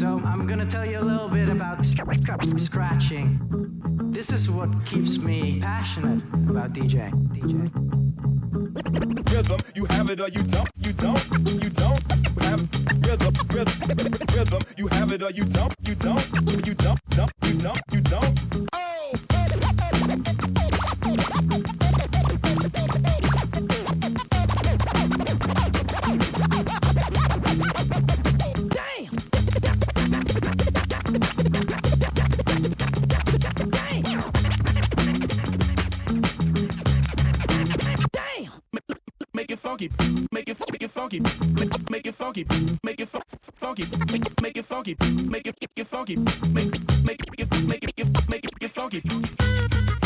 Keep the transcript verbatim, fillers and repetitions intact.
So I'm gonna tell you a little bit about scratching. This is what keeps me passionate about DJing. DJing. Rhythm, you have it or you don't. You don't. You don't have rhythm. Rhythm. Rhythm. You have it or you don't. You don't. You don't. Don't. You don't. You don't. Oh. Make it make it funky, make it funky, make it funky, make it funky, make it funky, make it funky, make it make it make it funky.